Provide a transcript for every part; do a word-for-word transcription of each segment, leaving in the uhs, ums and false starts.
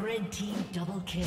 Red team double kill.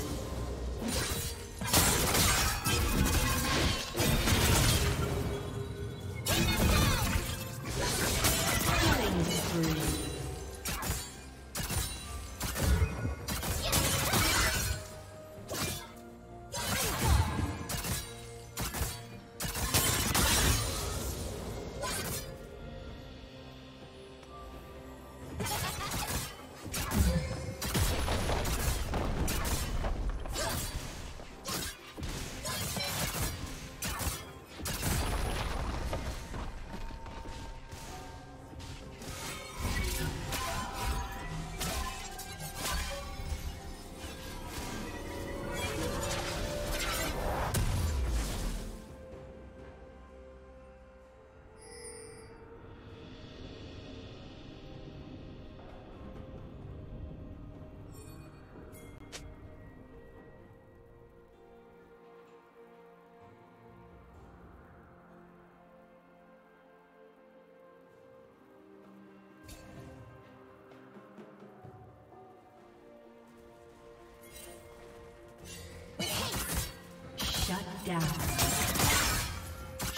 Down.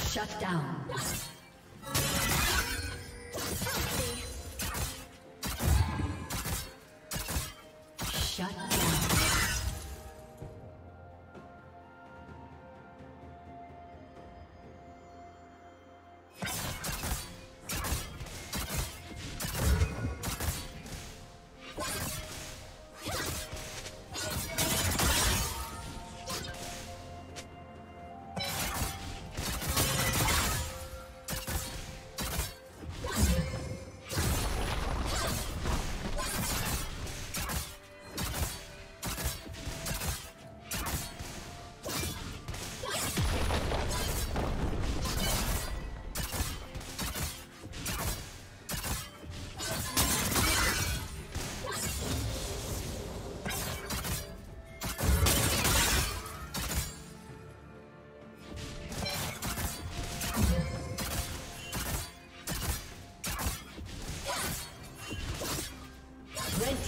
Shut down. Shut down.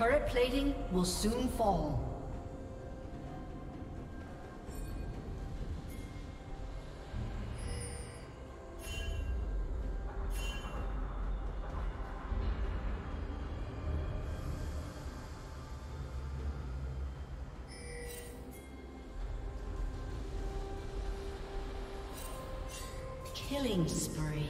Turret plating will soon fall. Killing spree.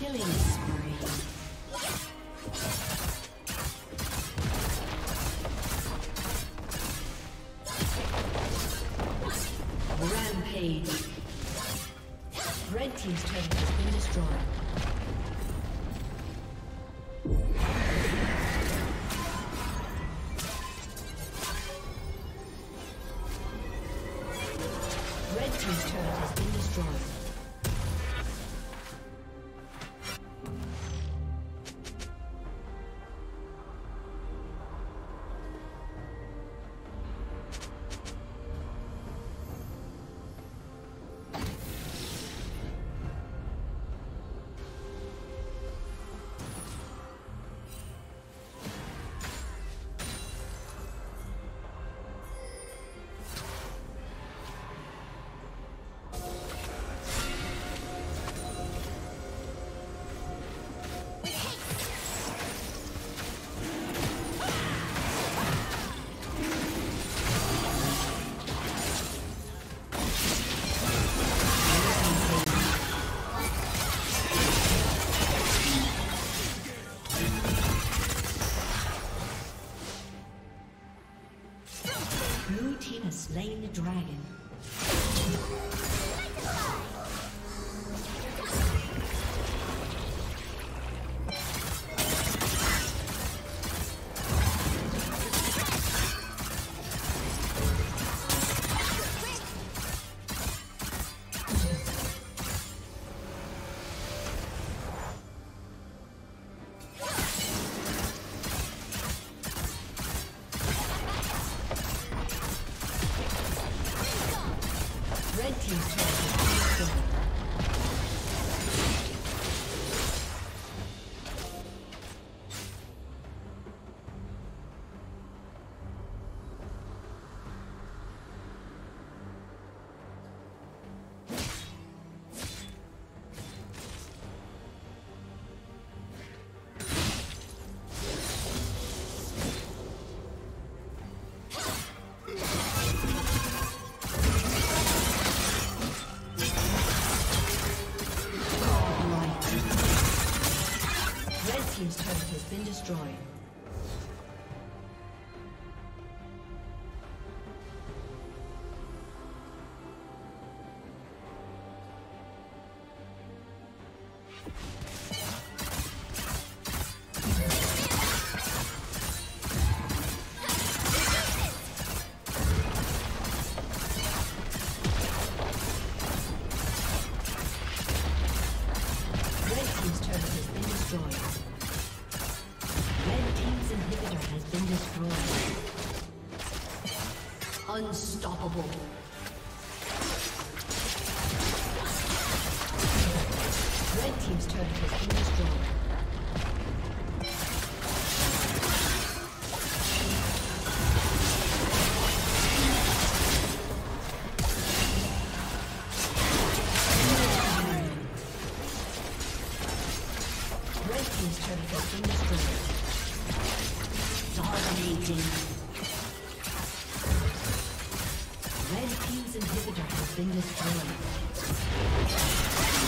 Killing spree. Rampage. Red team's turret has been destroyed. Slain the dragon. Unstoppable. Red team's turret has been destroyed. Red team's inhibitor has been destroyed.